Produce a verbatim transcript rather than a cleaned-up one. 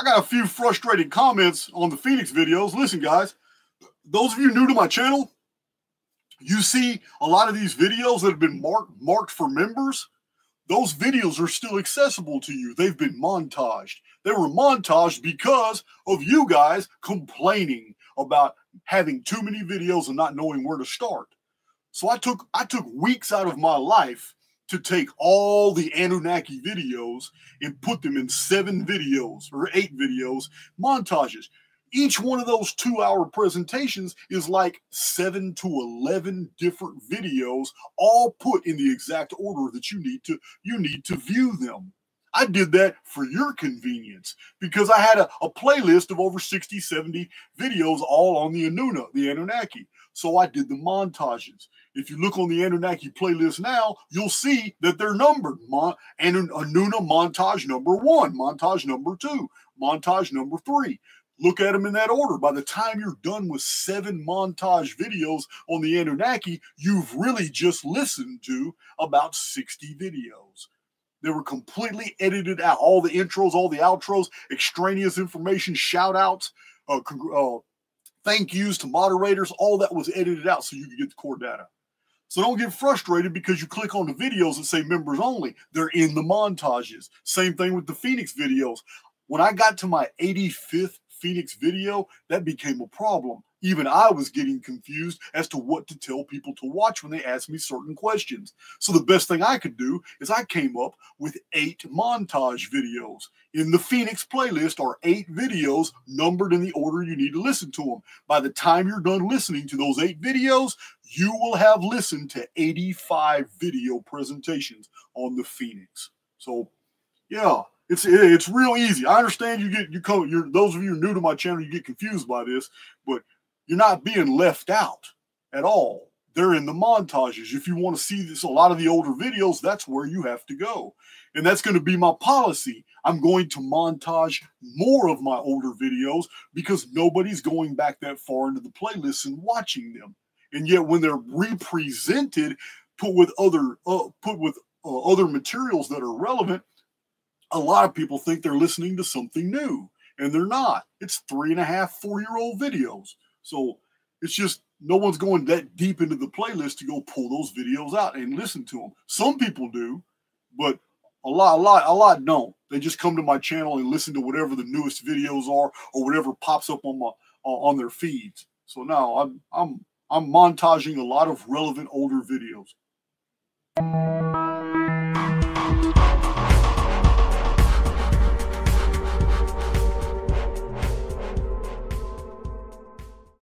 I got a few frustrated comments on the Phoenix videos. Listen, guys, those of you new to my channel, you see a lot of these videos that have been marked marked for members. Those videos are still accessible to you. They've been montaged. They were montaged because of you guys complaining about having too many videos and not knowing where to start. So I took I took weeks out of my life to take all the Anunnaki videos and put them in seven videos or eight videos, montages. Each one of those two-hour presentations is like seven to eleven different videos, all put in the exact order that you need to, you need to view them. I did that for your convenience because I had a, a playlist of over sixty, seventy videos all on the Anuna, the Anunnaki. So I did the montages. If you look on the Anunnaki playlist now, you'll see that they're numbered. Mon Anun Anuna montage number one, montage number two, montage number three. Look at them in that order. By the time you're done with seven montage videos on the Anunnaki, you've really just listened to about sixty videos. They were completely edited out. All the intros, all the outros, extraneous information, shout-outs, uh, uh, thank yous to moderators, all that was edited out so you could get the core data. So don't get frustrated because you click on the videos that say members only. They're in the montages. Same thing with the Phoenix videos. When I got to my eighty-fifth Phoenix video, that became a problem. Even I was getting confused as to what to tell people to watch when they asked me certain questions. So the best thing I could do is I came up with eight montage videos. In the Phoenix playlist are eight videos numbered in the order you need to listen to them. By the time you're done listening to those eight videos, you will have listened to eighty-five video presentations on the Phoenix. So, yeah. It's it's real easy. I understand you get you come you're those of you who are new to my channel, you get confused by this, but you're not being left out at all. They're in the montages. If you want to see this, a lot of the older videos, that's where you have to go. And that's going to be my policy. I'm going to montage more of my older videos because nobody's going back that far into the playlist and watching them. And yet when they're represented, put with other uh, put with uh, other materials that are relevant, a lot of people think they're listening to something new, and they're not. It's three and a half, four-year-old videos. So it's just no one's going that deep into the playlist to go pull those videos out and listen to them. Some people do, but a lot, a lot, a lot don't. They just come to my channel and listen to whatever the newest videos are or whatever pops up on my uh, on their feeds. So now I'm I'm I'm montaging a lot of relevant older videos.